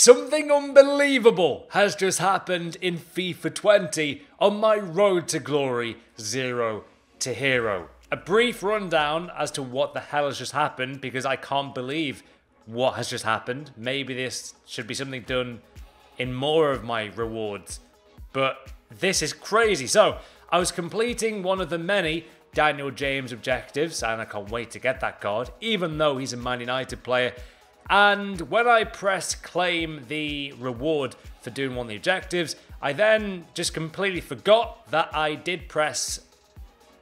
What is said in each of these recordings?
Something unbelievable has just happened in FIFA 20 on my road to glory, zero to hero. A brief rundown as to what the hell has just happened, because I can't believe what has just happened. Maybe this should be something done in more of my rewards, but this is crazy. So I was completing one of the many Daniel James objectives, and I can't wait to get that card, even though he's a Man United player. And when I pressed claim the reward for doing one of the objectives, I then just completely forgot that I did press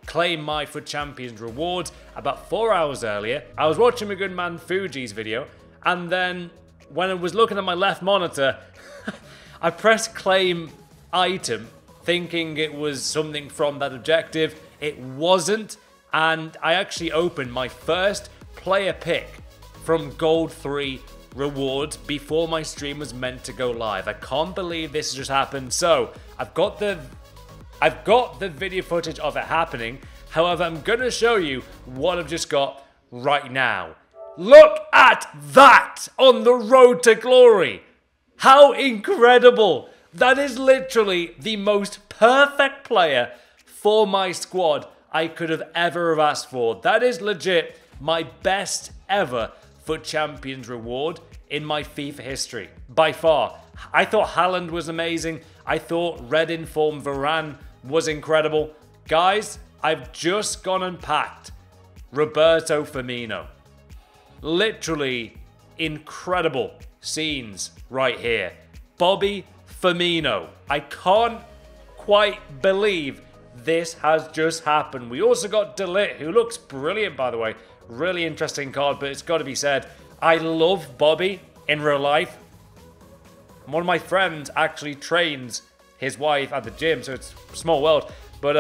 claim my For Champions reward about 4 hours earlier. I was watching my good man Fuji's video, and then when I was looking at my left monitor, I pressed claim item, thinking it was something from that objective. It wasn't, and I actually opened my first player pick from Gold 3 rewards before my stream was meant to go live. I can't believe this has just happened. So I've got the video footage of it happening. However, I'm gonna show you what I've just got right now. Look at that on the road to glory. How incredible. That is literally the most perfect player for my squad I could have ever asked for. That is legit my best ever For Champions reward in my FIFA history, by far. I thought Haaland was amazing. I thought red informed Varane was incredible. Guys, I've just gone and packed Roberto Firmino. Literally incredible scenes right here. Bobby Firmino. I can't quite believe this has just happened. We also got DeLitt, who looks brilliant, by the way. Really interesting card, but it's got to be said, I love Bobby in real life. One of my friends actually trains his wife at the gym, so it's a small world. But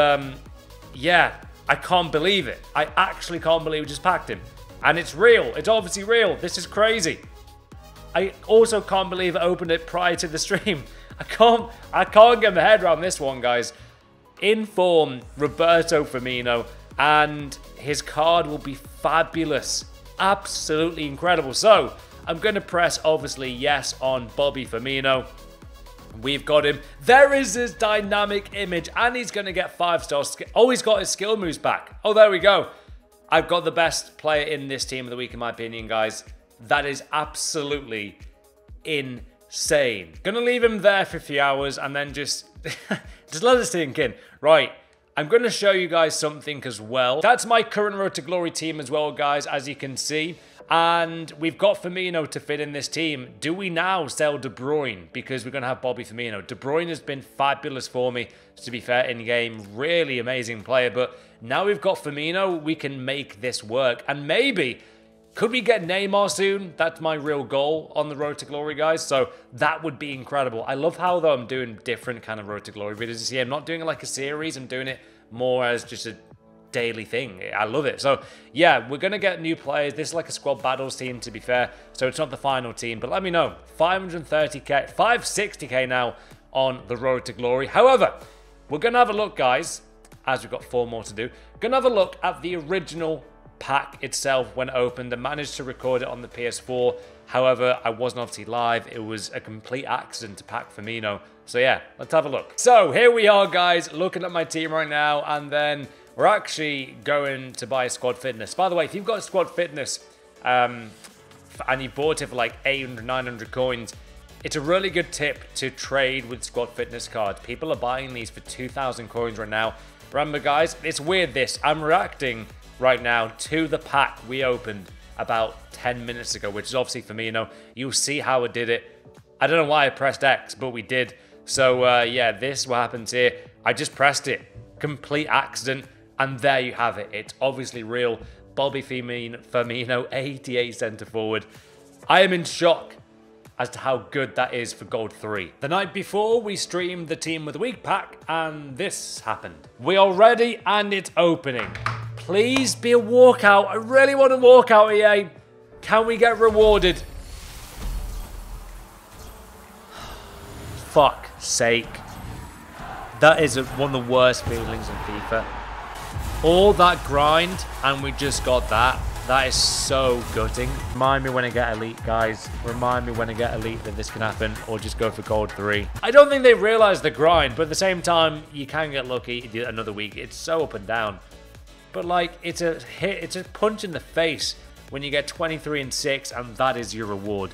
yeah, I can't believe it. I actually can't believe we just packed him. And it's real. It's obviously real. This is crazy. I also can't believe I opened it prior to the stream. I can't get my head around this one, guys. Inform Roberto Firmino, and his card will be fabulous, absolutely incredible. So I'm going to press obviously yes on Bobby Firmino. We've got him. There is his dynamic image, and he's going to get 5 stars. Oh, he's got his skill moves back. Oh, there we go. I've got the best player in this team of the week, in my opinion, guys. That is absolutely insane. Gonna leave him there for a few hours and then just just let it sink in. Right, I'm going to show you guys something as well. That's my current Road to Glory team as well, guys, as you can see. And we've got Firmino to fit in this team. Do we now sell De Bruyne? Because we're going to have Bobby Firmino. De Bruyne has been fabulous for me, to be fair, in-game. Really amazing player. But now we've got Firmino, we can make this work. And maybe, could we get Neymar soon? That's my real goal on the Road to Glory, guys. So that would be incredible. I love how, though, I'm doing different kind of Road to Glory videos. You see, I'm not doing it like a series. I'm doing it more as just a daily thing. I love it. So, yeah, we're going to get new players. This is like a squad battles team, to be fair. So it's not the final team. But let me know. 530k, 560k now on the Road to Glory. However, we're going to have a look, guys, as we've got 4 more to do. Going to have a look at the original pack itself when opened. I managed to record it on the PS4. However, I wasn't obviously live. It was a complete accident to pack Firmino. So yeah, let's have a look. So here we are, guys, looking at my team right now, and then we're actually going to buy a squad fitness. By the way, if you've got a squad fitness and you bought it for like 800, 900 coins, it's a really good tip to trade with squad fitness cards. People are buying these for 2,000 coins right now. Remember, guys, it's weird this. I'm reacting right now to the pack we opened about 10 minutes ago, which is obviously Firmino. You'll see how I did it. I don't know why I pressed X, but we did. So yeah, this is what happens here. I just pressed it, complete accident, and there you have it. It's obviously real. Bobby Firmino, 88 centre forward. I am in shock as to how good that is for Gold 3. The night before, we streamed the Team of the Week pack, and this happened. We are ready, and it's opening. Please be a walkout. I really want a walkout, EA. Can we get rewarded? Fuck's sake. That is one of the worst feelings in FIFA. All that grind, and we just got that. That is so gutting. Remind me when I get elite, guys. Remind me when I get elite that this can happen, or just go for gold 3. I don't think they realise the grind, but at the same time, you can get lucky another week. It's so up and down. But like, it's a hit, it's a punch in the face when you get 23 and 6, and that is your reward.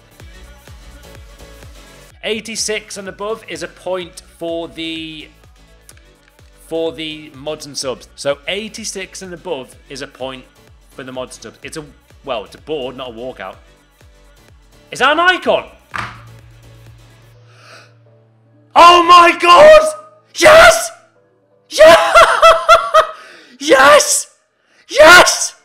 86 and above is a point for the mods and subs. So 86 and above is a point for the mods and subs. It's a, well, it's a board, not a walkout. Is that an icon? Oh my god! Yes! Yes! Yes! Yes!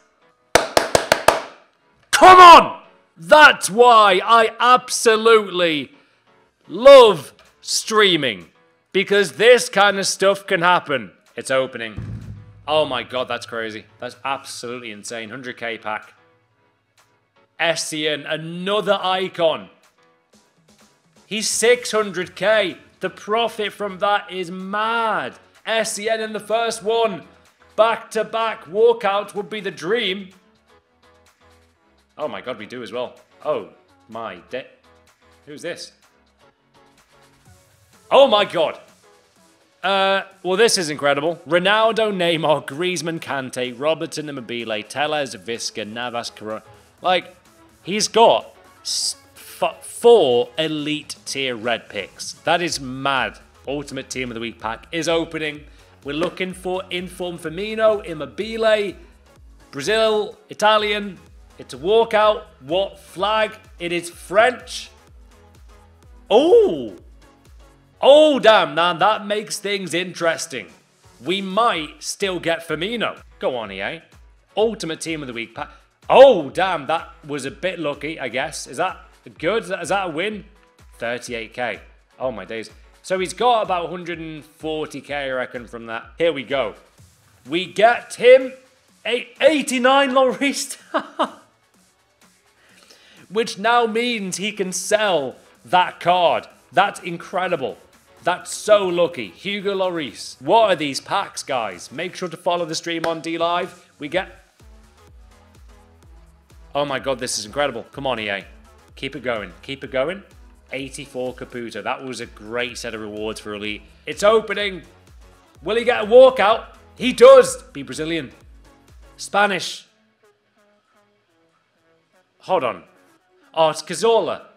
Come on! That's why I absolutely love streaming, because this kind of stuff can happen. It's opening. Oh my god, that's crazy. That's absolutely insane. 100k pack. Essien, another icon. He's 600k. The profit from that is mad. Essien in the first one. Back-to-back walkout would be the dream. Oh my god, we do as well. Oh my de... Who's this? Oh my god. Well, this is incredible. Ronaldo, Neymar, Griezmann, Kante, Robertson, Immobile, Telles, Visca, Navas, Corona. Like, he's got 4 elite tier red picks. That is mad. Ultimate Team of the Week pack is opening. We're looking for Inform Firmino, Immobile, Brazil, Italian. It's a walkout. What flag? It is French. Oh! Oh, damn, man. That makes things interesting. We might still get Firmino. Go on, EA. Ultimate Team of the Week pack. Oh, damn. That was a bit lucky, I guess. Is that good? Is that a win? 38k. Oh, my days. So he's got about 140k, I reckon, from that. Here we go. We get him 89 Lloris, which now means he can sell that card. That's incredible. That's so lucky. Hugo Lloris. What are these packs, guys? Make sure to follow the stream on DLive. We get... Oh my god, this is incredible. Come on, EA. Keep it going. Keep it going. 84 Caputo. That was a great set of rewards for Elite. It's opening. Will he get a walkout? He does. Be Brazilian. Spanish. Hold on. Oh, it's Cazorla.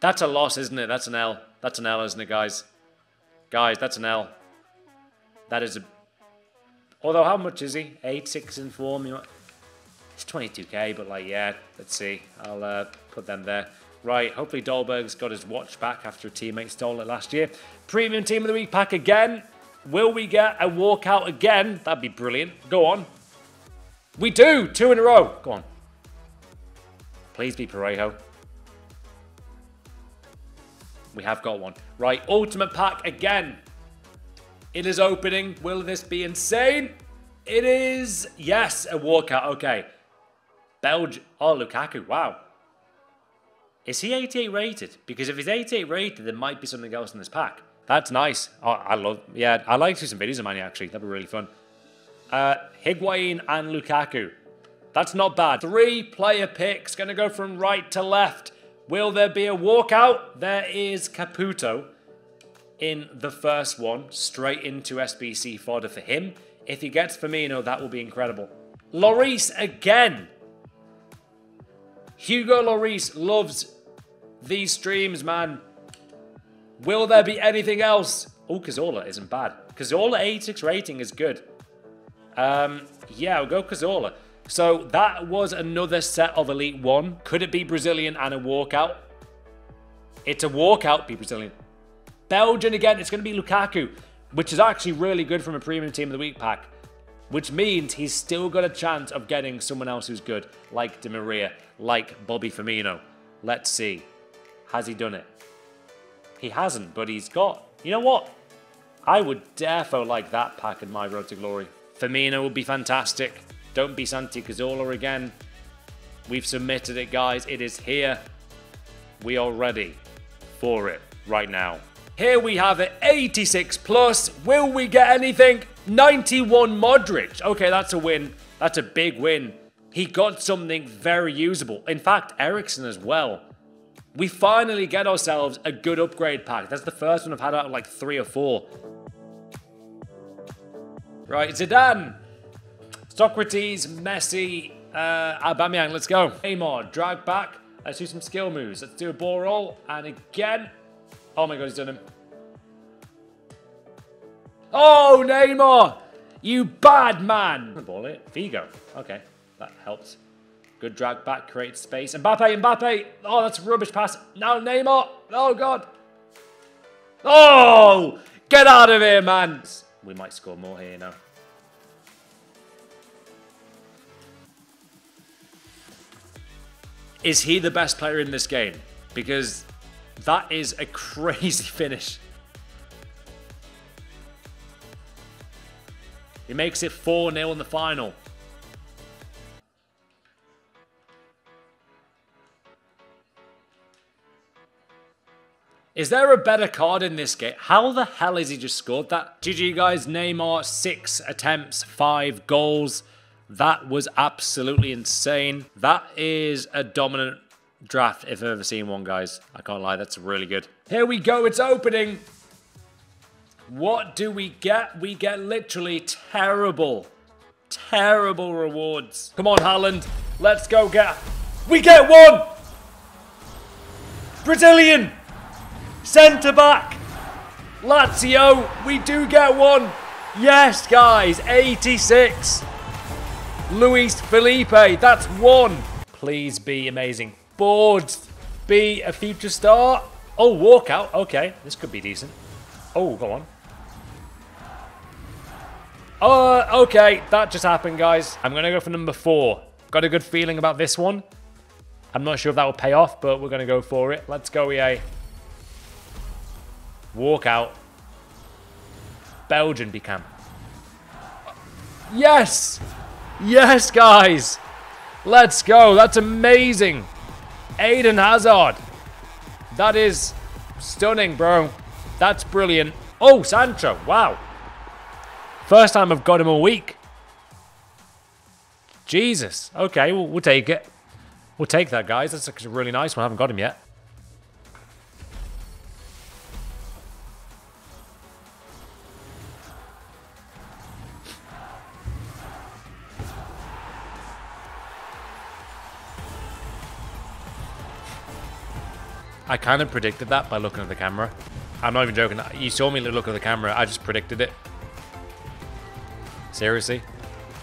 That's a loss, isn't it? That's an L. That's an L, isn't it, guys? Guys, that's an L. That is a... Although, how much is he? 8-6 in form. You know, it's 22k, but like, yeah. Let's see. I'll put them there. Right, hopefully Dolberg's got his watch back after a teammate stole it last year. Premium Team of the Week pack again. Will we get a walkout again? That'd be brilliant. Go on. We do! 2 in a row. Go on. Please be Parejo. We have got one. Right, Ultimate Pack again. It is opening. Will this be insane? It is. Yes, a walkout. Okay. Belgium. Oh, Lukaku. Wow. Is he 88 rated? Because if he's 88 rated, there might be something else in this pack. That's nice. Oh, I love... Yeah, I'd like to do some videos of mine, actually. That'd be really fun. Higuain and Lukaku. That's not bad. 3 player picks. Going to go from right to left. Will there be a walkout? There is Caputo in the first one. Straight into SBC fodder for him. If he gets Firmino, that will be incredible. Lloris again. Hugo Lloris loves these streams, man. Will there be anything else? Oh, Cazorla isn't bad. Cazorla 86 rating is good. Yeah, we'll go Cazorla. So that was another set of Elite 1. Could it be Brazilian and a walkout? It's a walkout, be Brazilian. Belgian again, it's going to be Lukaku, which is actually really good from a Premium Team of the Week pack. Which means he's still got a chance of getting someone else who's good, like Di Maria, like Bobby Firmino. Let's see. Has he done it? He hasn't, but he's got... You know what? I would defo like that pack in my Road to Glory. Firmino would be fantastic. Don't be Santi Cazorla again. We've submitted it, guys. It is here. We are ready for it right now. Here we have it, 86 plus. Will we get anything? 91 Modric. Okay, that's a win. That's a big win. He got something very usable. In fact, Eriksen as well. We finally get ourselves a good upgrade pack. That's the first one I've had out of like 3 or 4. Right, Zidane, Socrates, Messi, Aubameyang, let's go. Neymar, drag back. Let's do some skill moves. Let's do a ball roll. And again. Oh my God, he's done him. Oh, Neymar, you bad man. The ball it. Figo. Okay, that helps. Good drag back, creates space. Mbappe, Mbappe. Oh, that's a rubbish pass. Now Neymar. Oh, God. Oh, get out of here, man. We might score more here now. Is he the best player in this game? Because that is a crazy finish. He makes it 4-0 in the final. Is there a better card in this game? How the hell has he just scored that? GG guys, Neymar, 6 attempts, 5 goals. That was absolutely insane. That is a dominant draft if I've ever seen one, guys. I can't lie, that's really good. Here we go, it's opening. What do we get? We get literally terrible, terrible rewards. Come on, Haaland. Let's go get... We get one! Brazilian! Centre-back! Lazio! We do get one! Yes, guys! 86! Luis Felipe, that's one! Please be amazing. Boards! Be a future star! Oh, walkout! Okay, this could be decent. Oh, go on. Okay, that just happened, guys. I'm going to go for number 4. Got a good feeling about this one. I'm not sure if that will pay off, but we're going to go for it. Let's go, EA. Walkout. Belgian became. Yes! Yes, guys! Let's go. That's amazing. Eden Hazard. That is stunning, bro. That's brilliant. Oh, Sancho. Wow. First time I've got him all week. Jesus. Okay, we'll take it. We'll take that, guys. That's a really nice one. I haven't got him yet. I kind of predicted that by looking at the camera. I'm not even joking. You saw me look at the camera. I just predicted it. Seriously.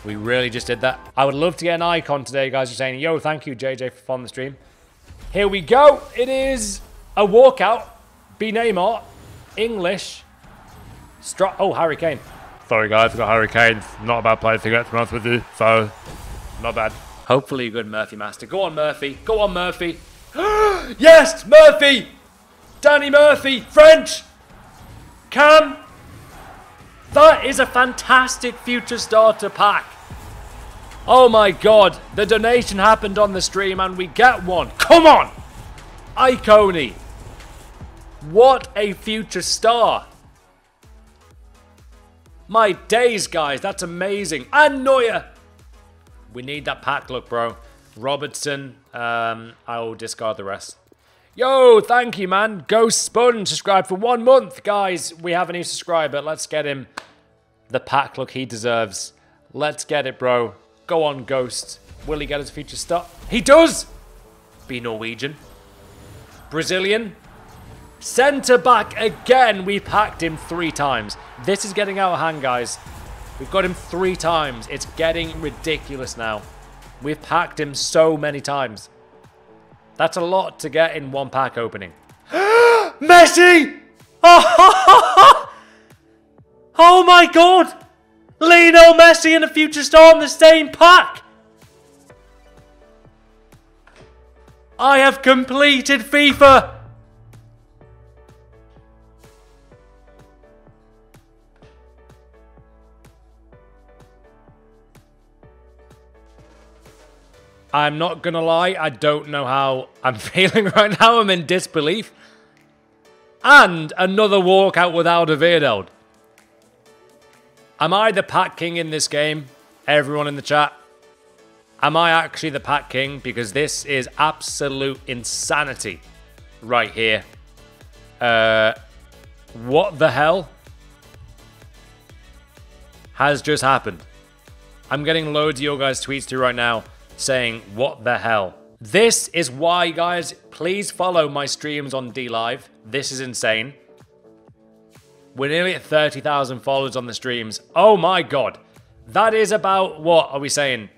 We really just did that. I would love to get an icon today, guys. You're saying, yo, thank you, JJ, for following the stream. Here we go. It is a walkout. Be Neymar. English. Oh, Harry Kane. Sorry, guys. I got Harry Kane. Not a bad player to get, to be honest with you. So, not bad. Hopefully a good Murphy master. Go on, Murphy. Go on, Murphy. Yes, Murphy! Danny Murphy, French! Cam! That is a fantastic future starter pack. Oh my God, the donation happened on the stream and we get one. Come on! Iconi. What a future star. My days, guys, that's amazing. And Neuer! We need that pack look, bro. Robertson, I'll discard the rest. Yo, thank you, man. Go Spun, subscribe for 1 month. Guys, we have a new subscriber. Let's get him the pack look he deserves. Let's get it, bro. Go on, Ghost. Will he get his future stuff? He does! Be Norwegian. Brazilian. Centre-back again. We packed him 3 times. This is getting out of hand, guys. We've got him 3 times. It's getting ridiculous now. We've packed him so many times. That's a lot to get in one pack opening. Messi! Oh my God! Lionel Messi and a future star in the same pack! I have completed FIFA! I'm not going to lie, I don't know how I'm feeling right now. I'm in disbelief. And another walkout without Alderweireld. Am I the pack king in this game? Everyone in the chat. Am I actually the pack king? Because this is absolute insanity right here. What the hell has just happened? I'm getting loads of your guys' tweets through right now saying, what the hell? This is why, guys, please follow my streams on DLive. This is insane. We're nearly at 30,000 followers on the streams. Oh my God. That is about, what are we saying?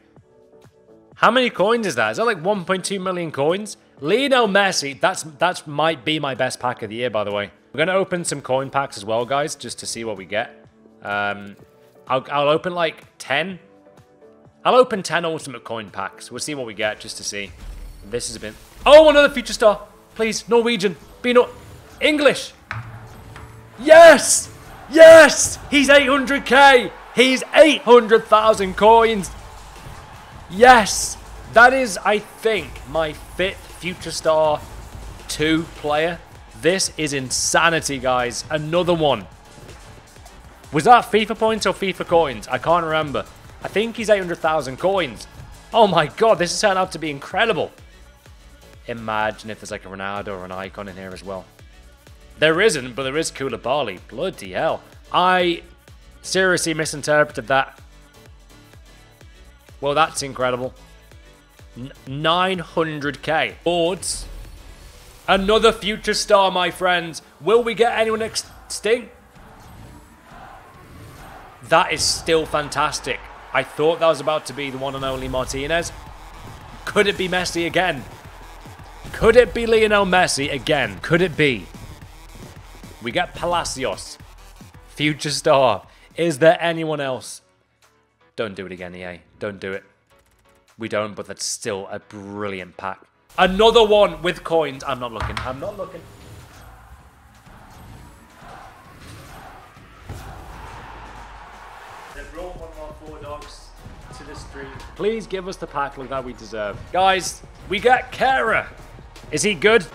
How many coins is that? Is that like 1.2 million coins? Lionel Messi, that's might be my best pack of the year, by the way. We're gonna open some coin packs as well, guys, just to see what we get. I'll open like 10. I'll open 10 ultimate coin packs. We'll see what we get, just to see. This has been... Oh, another future star. Please, Norwegian. Be not... English. Yes! Yes! He's 800k. He's 800,000 coins. Yes! That is, I think, my 5th future star 2 player. This is insanity, guys. Another one. Was that FIFA points or FIFA coins? I can't remember. I think he's 800,000 coins. Oh my God, this has turned out to be incredible. Imagine if there's like a Ronaldo or an icon in here as well. There isn't, but there is Koulibaly. Bloody hell. I seriously misinterpreted that. Well, that's incredible. 900k. Boards. Another future star, my friends. Will we get anyone extinct? That is still fantastic. I thought that was about to be the one and only Martinez. Could it be Messi again? Could it be Lionel Messi again? Could it be? We get Palacios. Future star. Is there anyone else? Don't do it again, EA. Don't do it. We don't, but that's still a brilliant pack. Another one with coins. I'm not looking. I'm not looking. They brought one of our 4 dogs to the stream. Please give us the pack like that we deserve. Guys, we got Kara. Is he good?